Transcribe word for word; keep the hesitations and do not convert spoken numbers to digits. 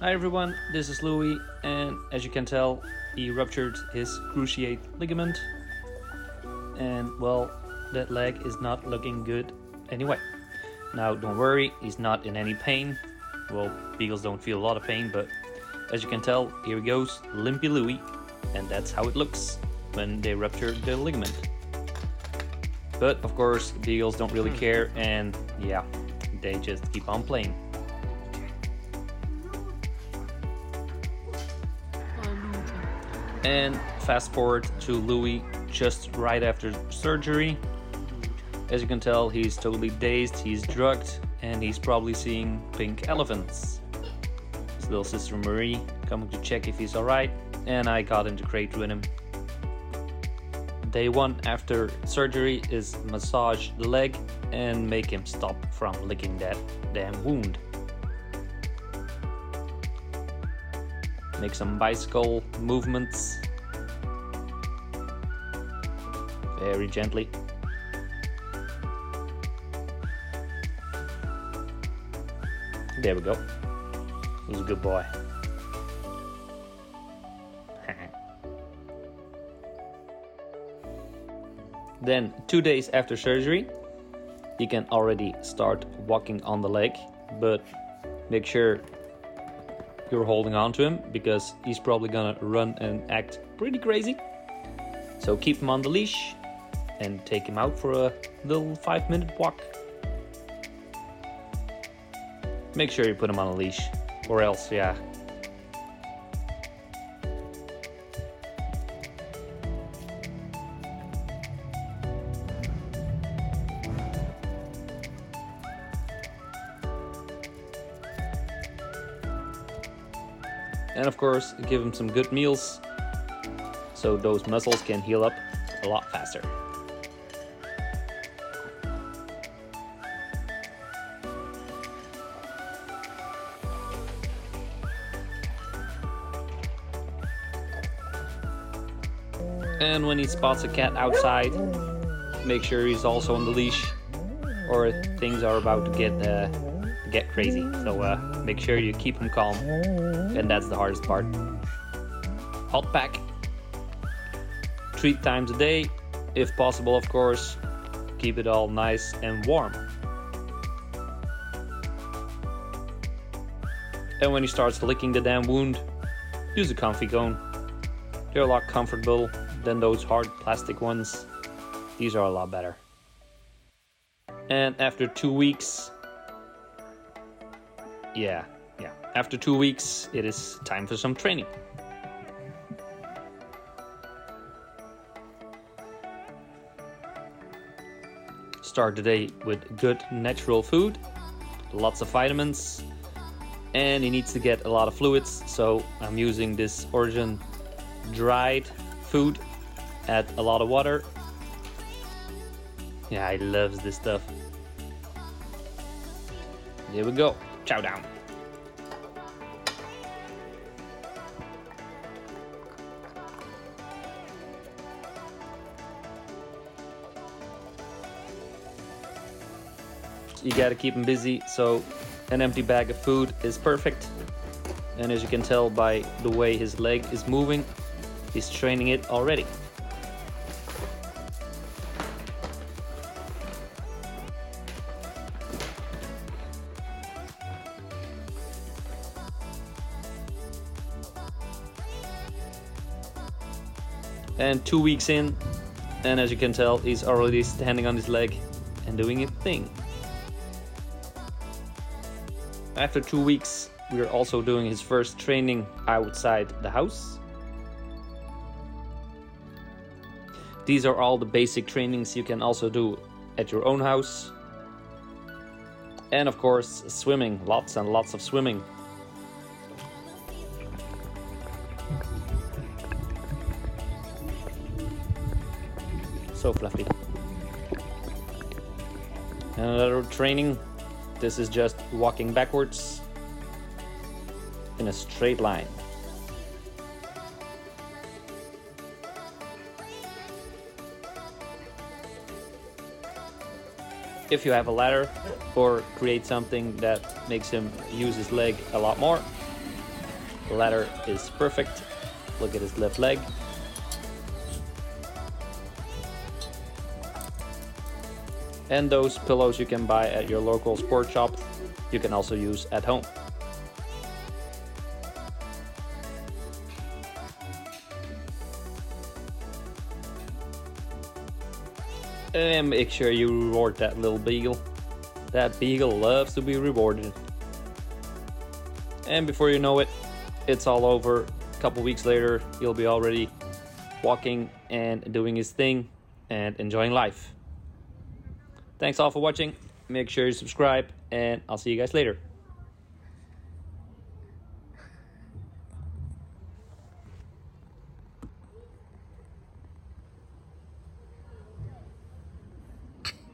Hi everyone, this is Louie, and as you can tell, he ruptured his cruciate ligament, and well, that leg is not looking good anyway. Now don't worry, he's not in any pain. Well, beagles don't feel a lot of pain, but as you can tell, here he goes, Limpy Louie, and that's how it looks when they rupture the ligament. But of course, beagles don't really care, and yeah, they just keep on playing. And fast forward to Louie just right after surgery. As you can tell, he's totally dazed, he's drugged, and he's probably seeing pink elephants. His little sister Marie coming to check if he's alright, and I got into crate with him. Day one after surgery is massage the leg and make him stop from licking that damn wound. Make some bicycle movements, very gently. There we go, he was a good boy. Then two days after surgery, he can already start walking on the leg, but make sure you're holding on to him because he's probably gonna run and act pretty crazy. So keep him on the leash and take him out for a little five minute walk. Make sure you put him on a leash or else, yeah. And of course, give him some good meals so those muscles can heal up a lot faster. And when he spots a cat outside, make sure he's also on the leash or things are about to get uh, get crazy. So uh, make sure you keep him calm, and that's the hardest part. Hot pack three times a day, if possible of course. Keep it all nice and warm. And when he starts licking the damn wound, use a comfy cone. They're a lot comfortable than those hard plastic ones. These are a lot better. And after two weeks Yeah, yeah. After two weeks, it is time for some training. Start the day with good natural food, lots of vitamins, and he needs to get a lot of fluids, so I'm using this Origin dried food, add a lot of water. Yeah, he loves this stuff. There we go. Chow down. You gotta keep him busy, so an empty bag of food is perfect. And as you can tell by the way his leg is moving, he's training it already. And two weeks in, and as you can tell, he's already standing on his leg and doing his thing. After two weeks, we are also doing his first training outside the house. These are all the basic trainings you can also do at your own house. And of course, swimming, lots and lots of swimming. So fluffy. Another training. This is just walking backwards in a straight line. If you have a ladder or create something that makes him use his leg a lot more, ladder is perfect. Look at his left leg. And those pillows you can buy at your local sport shop. You can also use at home. And make sure you reward that little beagle. That beagle loves to be rewarded. And before you know it, it's all over. A couple weeks later, you'll be already walking and doing his thing and enjoying life. Thanks all for watching. Make sure you subscribe, and I'll see you guys later.